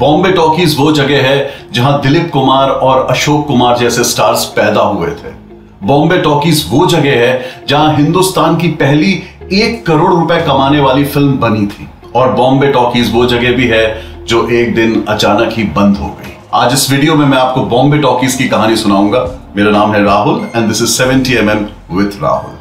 Bombay talkies वो जगह है जहां दिलीप कुमार और अशोक कुमार जैसे स्टार्स पैदा हुए थे। बॉम्बे टॉकीज वो जगह है जहां हिंदुस्तान की पहली 1 करोड़ रुपए कमाने वाली फिल्म बनी थी। और बॉम्बे टॉकीज वो जगह भी है जो एक दिन अचानक ही बंद हो गई। आज इस वीडियो में मैं आपको बॉम्बे टॉकीज की कहानी सुनाऊंगा। मेरा नाम है Rahul and this is 70mm with Rahul.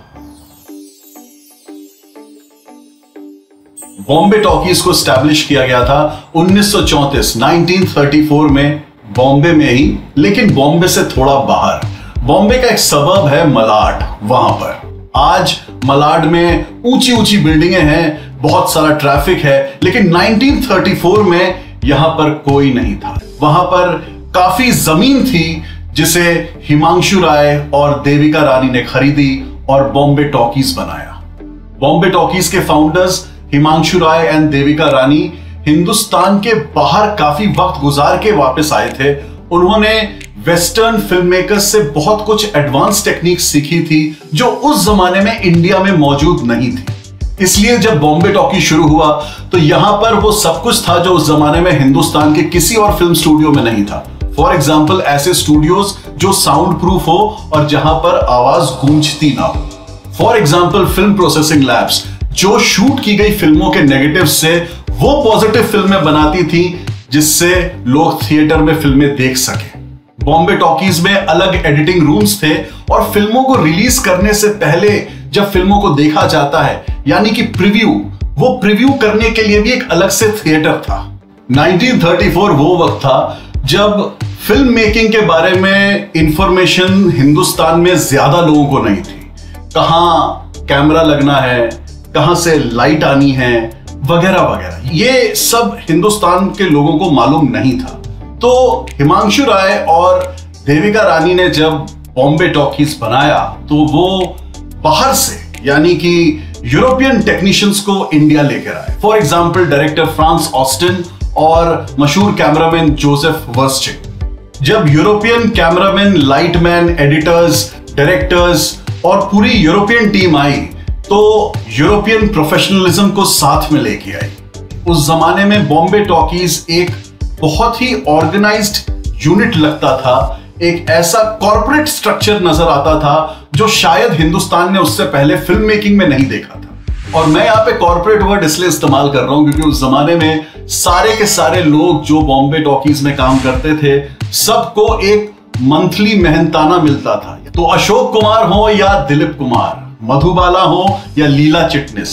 Bombay talkies को स्टैब्लिश किया गया था 1934 में बॉम्बे में ही, लेकिन बॉम्बे से थोड़ा बाहर। बॉम्बे का एक सबब है मलाड, वहां पर। आज मलाड में ऊंची ऊंची बिल्डिंगें हैं, बहुत सारा ट्रैफिक है, लेकिन 1934 में यहां पर कोई नहीं था। वहां पर काफी जमीन थी जिसे हिमांशु राय और देविका रानी ने खरीदी और बॉम्बे टॉकीज बनाया। बॉम्बे टॉकीज के फाउंडर्स हिमांशु राय एंड देविका रानी हिंदुस्तान के बाहर काफी वक्त गुजार के वापस आए थे। उन्होंने वेस्टर्न फिल्म मेकर्स से बहुत कुछ एडवांस टेक्निक सीखी थी जो उस जमाने में इंडिया में मौजूद नहीं थी। इसलिए जब बॉम्बे टॉकी शुरू हुआ तो यहां पर वो सब कुछ था जो उस जमाने में हिंदुस्तान के किसी और फिल्म स्टूडियो में नहीं था। फॉर एग्जाम्पल, ऐसे स्टूडियोज जो साउंड प्रूफ हो और जहां पर आवाज गूंजती ना हो। For example, film processing labs जो शूट की गई फिल्मों के नेगेटिव से वो पॉजिटिव फिल्में बनाती थी जिससे लोग थिएटर में फिल्में देख सके। बॉम्बे टॉकीज में अलग एडिटिंग रूम्स थे और फिल्मों को रिलीज करने से पहले जब फिल्मों को देखा जाता है, यानी कि प्रीव्यू, वो प्रीव्यू करने के लिए भी एक अलग से थिएटर था। 1934 वो वक्त था जब फिल्म मेकिंग के बारे में इंफॉर्मेशन हिंदुस्तान में ज्यादा लोगों को नहीं थी। कहां कैमरा लगना है, कहां से लाइट आनी है, वगैरह वगैरह, ये सब हिंदुस्तान के लोगों को मालूम नहीं था। तो हिमांशु राय और देविका रानी ने जब बॉम्बे टॉकीज बनाया तो वो बाहर से, यानी कि यूरोपियन टेक्नीशियंस को इंडिया लेकर आए। For example, director Franz Osten और मशहूर कैमरामैन जोसेफ वर्स्चिक। जब European cameraman, lightman, editors, directors और पूरी यूरोपियन टीम आई तो यूरोपियन प्रोफेशनलिज्म को साथ में लेके आई। उस जमाने में बॉम्बे टॉकीज एक बहुत ही ऑर्गेनाइज्ड यूनिट लगता था। एक ऐसा कॉर्पोरेट स्ट्रक्चर नजर आता था जो शायद हिंदुस्तान ने उससे पहले फिल्म मेकिंग में नहीं देखा था। और मैं यहाँ पे कॉर्पोरेट वर्ड इसलिए इस्तेमाल कर रहा हूं क्योंकि उस जमाने में सारे के सारे लोग जो बॉम्बे टॉकीज में काम करते थे सबको एक मंथली मेहनताना मिलता था। तो अशोक कुमार हो या दिलीप कुमार, मधुबाला हो या लीला चिटनिस,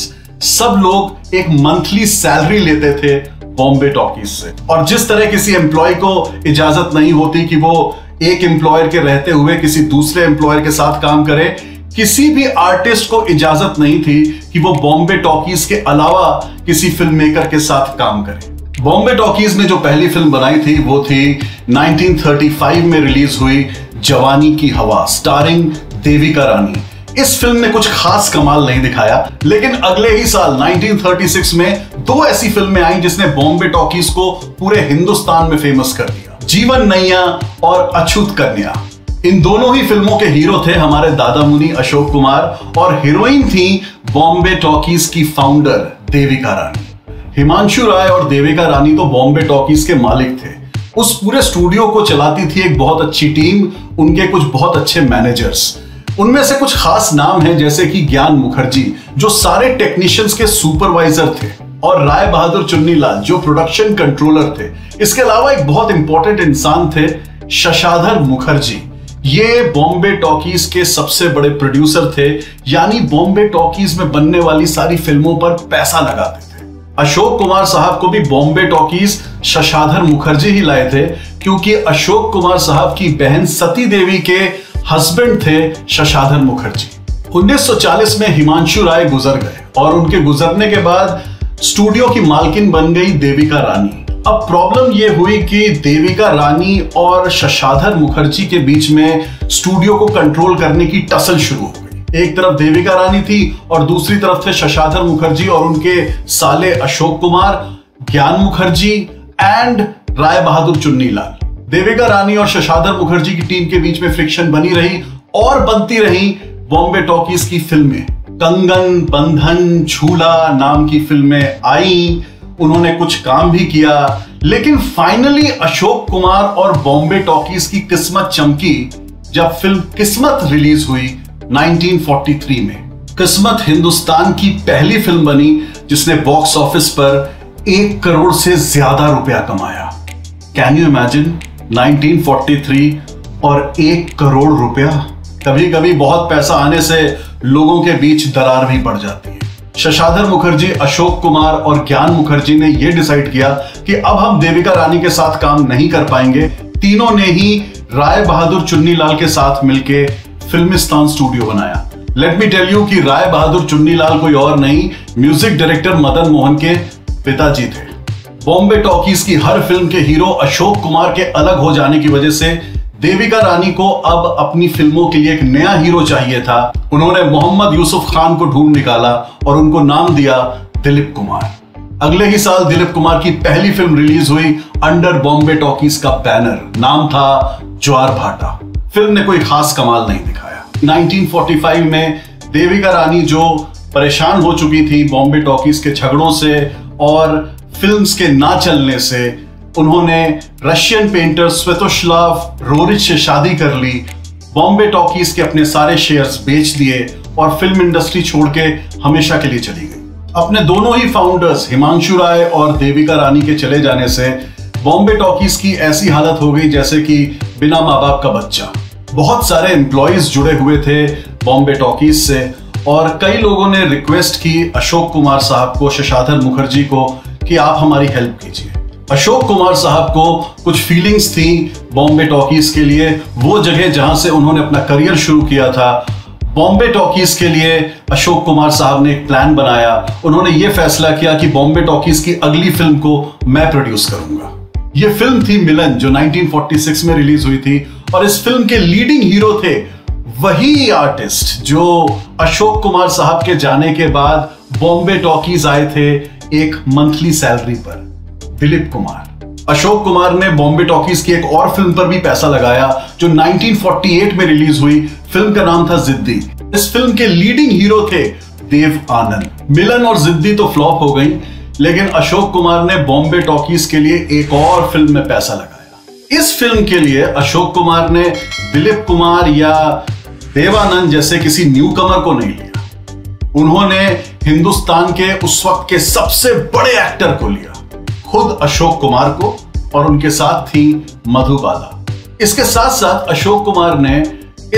सब लोग एक मंथली सैलरी लेते थे बॉम्बे टॉकीज से। और जिस तरह किसी एम्प्लॉय को इजाजत नहीं होती कि वो एक एम्प्लॉयर के रहते हुए किसी दूसरे एम्प्लॉयर के साथ काम करे, किसी भी आर्टिस्ट को इजाजत नहीं थी कि वो बॉम्बे टॉकीज के अलावा किसी फिल्म मेकर के साथ काम करे। बॉम्बे टॉकीज ने जो पहली फिल्म बनाई थी वो थी 1935 में रिलीज हुई जवानी की हवा, स्टारिंग देविका रानी। इस फिल्म ने कुछ खास कमाल नहीं दिखाया, लेकिन अगले ही साल 1936 में दो ऐसी फिल्में आईं जिसने बॉम्बे टॉकीज को पूरे हिंदुस्तान में फेमस कर दिया, जीवन नैया और अछूत कन्या। इन दोनों ही फिल्मों के हीरो थे हमारे दादा मुनि अशोक कुमार और हीरोइन थी बॉम्बे टॉकीज की फाउंडर देविका रानी। हिमांशु राय और देविका रानी तो बॉम्बे टॉकीज के मालिक थे। उस पूरे स्टूडियो को चलाती थी एक बहुत अच्छी टीम, उनके कुछ बहुत अच्छे मैनेजर्स। उनमें से कुछ खास नाम हैं जैसे कि ज्ञान मुखर्जी जो सारे टेक्नीशियंस के सुपरवाइजर थे, और राय बहादुर चुन्नी लाल जो प्रोडक्शन कंट्रोलर थे। इसके अलावा एक बहुत इंपॉर्टेंट इंसान थे शशाधर मुखर्जी। ये बॉम्बे टॉकीज के सबसे बड़े प्रोड्यूसर थे, यानी बॉम्बे टॉकीज में बनने वाली सारी फिल्मों पर पैसा लगाते थे। अशोक कुमार साहब को भी बॉम्बे टॉकीज शशाधर मुखर्जी ही लाए थे क्योंकि अशोक कुमार साहब की बहन सती देवी के हस्बैंड थे शशाधर मुखर्जी। 1940 में हिमांशु राय गुजर गए और उनके गुजरने के बाद स्टूडियो की मालकिन बन गई देविका रानी। अब प्रॉब्लम यह हुई कि देविका रानी और शशाधर मुखर्जी के बीच में स्टूडियो को कंट्रोल करने की टसल शुरू हो गई। एक तरफ देविका रानी थी और दूसरी तरफ थे शशाधर मुखर्जी और उनके साले अशोक कुमार, ज्ञान मुखर्जी एंड राय बहादुर चुन्नी लाल। देविका रानी और शशाधर मुखर्जी की टीम के बीच में फ्रिक्शन बनी रही और बनती रही बॉम्बे टॉकीज की फिल्में। कंगन, बंधन, झूला नाम की फिल्में आई उन्होंने कुछ काम भी किया, लेकिन फाइनली अशोक कुमार और बॉम्बे टॉकीज की किस्मत चमकी जब फिल्म किस्मत रिलीज हुई 1943 में। किस्मत हिंदुस्तान की पहली फिल्म बनी जिसने बॉक्स ऑफिस पर 1 करोड़ से ज्यादा रुपया कमाया। कैन यू इमेजिन 1943 और 1 करोड़ रुपया। कभी कभी बहुत पैसा आने से लोगों के बीच दरार भी पड़ जाती है। शशाधर मुखर्जी, अशोक कुमार और ज्ञान मुखर्जी ने यह डिसाइड किया कि अब हम देविका रानी के साथ काम नहीं कर पाएंगे। तीनों ने ही राय बहादुर चुन्नी लाल के साथ मिलकर फिल्मिस्तान स्टूडियो बनाया। लेट मी टेल यू कि राय बहादुर चुन्नी लाल कोई और नहीं, म्यूजिक डायरेक्टर मदन मोहन के पिताजी थे। बॉम्बे टॉकीज की हर फिल्म के हीरो अशोक कुमार के अलग हो जाने की वजह से देविका रानी को अब अपनी फिल्मों के लिए एक नया हीरो चाहिए था। उन्होंने मोहम्मद यूसुफ खान को ढूंढ निकाला और उनको नाम दिया दिलीप कुमार। अगले ही साल दिलीप कुमार की पहली फिल्म रिलीज हुई अंडर बॉम्बे टॉकीज का बैनर। नाम था ज्वार भाटा। फिल्म ने कोई खास कमाल नहीं दिखाया। 1945 में देविका रानी जो परेशान हो चुकी थी बॉम्बे टॉकीज के झगड़ों से और फिल्म्स के ना चलने से, उन्होंने रशियन पेंटर स्वेतोस्लाव रोरिच से शादी कर ली। बॉम्बे टॉकीज के अपने सारे शेयर्स बेच दिए और फिल्म इंडस्ट्री छोड़ के हमेशा के लिए चली गई। अपने दोनों ही फाउंडर्स हिमांशु राय और देविका रानी के चले जाने से बॉम्बे टॉकीज की ऐसी हालत हो गई जैसे कि बिना माँ बाप का बच्चा। बहुत सारे एम्प्लॉयज जुड़े हुए थे बॉम्बे टॉकीज से और कई लोगों ने रिक्वेस्ट की अशोक कुमार साहब को, शशाधर मुखर्जी को कि आप हमारी हेल्प कीजिए। अशोक कुमार साहब को कुछ फीलिंग्स थी बॉम्बे टॉकीज के लिए, वो जगह जहां से उन्होंने अपना करियर शुरू किया था। बॉम्बे टॉकीज के लिए अशोक कुमार साहब ने एक प्लान बनाया। उन्होंने ये फैसला किया कि बॉम्बे टॉकीज की अगली फिल्म को मैं प्रोड्यूस करूंगा। ये फिल्म थी मिलन, जो 1946 में रिलीज हुई थी और इस फिल्म के लीडिंग हीरो थे वही आर्टिस्ट जो अशोक कुमार साहब के जाने के बाद बॉम्बे टॉकीज आए थे एक मंथली सैलरी पर, दिलीप कुमार। अशोक कुमार ने बॉम्बे टॉकीज की एक और फिल्म पर भी पैसा लगाया जो 1948 में रिलीज हुई। फिल्म का नाम था जिद्दी। इस फिल्म के लीडिंग हीरो थे देव आनंद। मिलन और जिद्दी तो फ्लॉप हो गई, लेकिन अशोक कुमार ने बॉम्बे टॉकीज के लिए एक और फिल्म में पैसा लगाया। इस फिल्म के लिए अशोक कुमार ने दिलीप कुमार या देव आनंद जैसे किसी न्यू कमर को नहीं लिया। उन्होंने हिंदुस्तान के उस वक्त के सबसे बड़े एक्टर को लिया, खुद अशोक कुमार को, और उनके साथ थी मधुबाला। इसके साथ साथ अशोक कुमार ने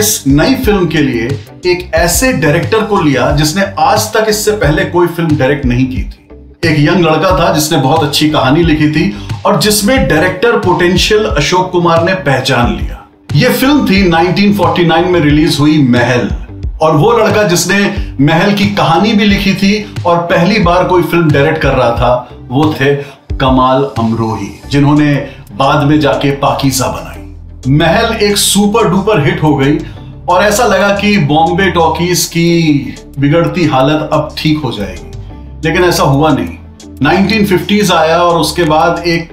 इस नई फिल्म के लिए एक ऐसे डायरेक्टर को लिया जिसने आज तक इससे पहले कोई फिल्म डायरेक्ट नहीं की थी। एक यंग लड़का था जिसने बहुत अच्छी कहानी लिखी थी और जिसमें डायरेक्टर पोटेंशियल अशोक कुमार ने पहचान लिया। यह फिल्म थी 1949 में रिलीज हुई महल, और वो लड़का जिसने महल की कहानी भी लिखी थी और पहली बार कोई फिल्म डायरेक्ट कर रहा था वो थे कमाल अमरोही, जिन्होंने बाद में जाके पाकीज़ा बनाई। महल एक सुपर डुपर हिट हो गई और ऐसा लगा कि बॉम्बे टॉकीज की बिगड़ती हालत अब ठीक हो जाएगी, लेकिन ऐसा हुआ नहीं। 1950s आया और उसके बाद एक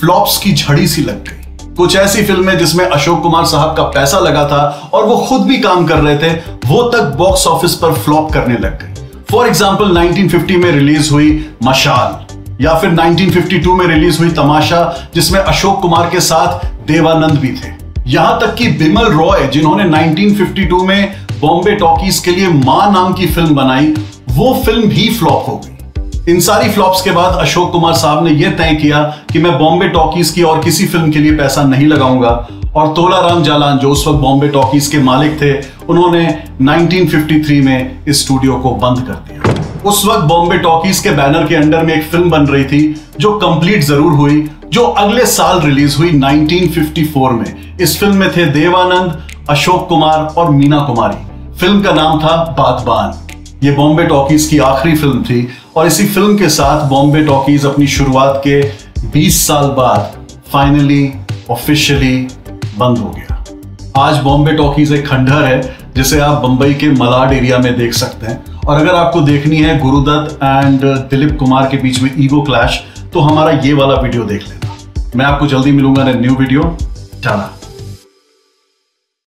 फ्लॉप्स की झड़ी सी लग गई। कुछ ऐसी फिल्में जिसमें अशोक कुमार साहब का पैसा लगा था और वो खुद भी काम कर रहे थे, वो तक बॉक्स ऑफिस पर फ्लॉप करने लग गई। फॉर एग्जाम्पल 1950 में रिलीज हुई मशाल, या फिर 1952 में रिलीज हुई तमाशा जिसमें अशोक कुमार के साथ देवानंद भी थे। यहां तक कि बिमल रॉय, जिन्होंने 1952 में बॉम्बे टॉकीज के लिए मां नाम की फिल्म बनाई, वो फिल्म भी फ्लॉप हो गई। इन सारी फ्लॉप्स के बाद अशोक कुमार साहब ने यह तय किया कि मैं बॉम्बे टॉकीज की और किसी फिल्म के लिए पैसा नहीं लगाऊंगा, और तोला राम जालान जो उस वक्त बॉम्बे टॉकीज के मालिक थे, उन्होंने 1953 में इस स्टूडियो को बंद कर दिया। उस वक्त बॉम्बे टॉकीज के बैनर के अंडर में एक फिल्म बन रही थी जो कंप्लीट जरूर हुई, जो अगले साल रिलीज हुई 1954 में। इस फिल्म में थे देव आनंद, अशोक कुमार और मीना कुमारी। फिल्म का नाम था बागबान। ये बॉम्बे टॉकीज की आखिरी फिल्म थी और इसी फिल्म के साथ बॉम्बे टॉकीज अपनी शुरुआत के 20 साल बाद फाइनली ऑफिशियली बंद हो गया। आज बॉम्बे टॉकीज एक खंडहर है जिसे आप बंबई के मलाड एरिया में देख सकते हैं, और अगर आपको देखनी है गुरु दत्त एंड दिलीप कुमार के बीच में ईगो क्लैश तो हमारा ये वाला वीडियो देख लेना। मैं आपको जल्दी मिलूंगा न्यू वीडियो। टाटा।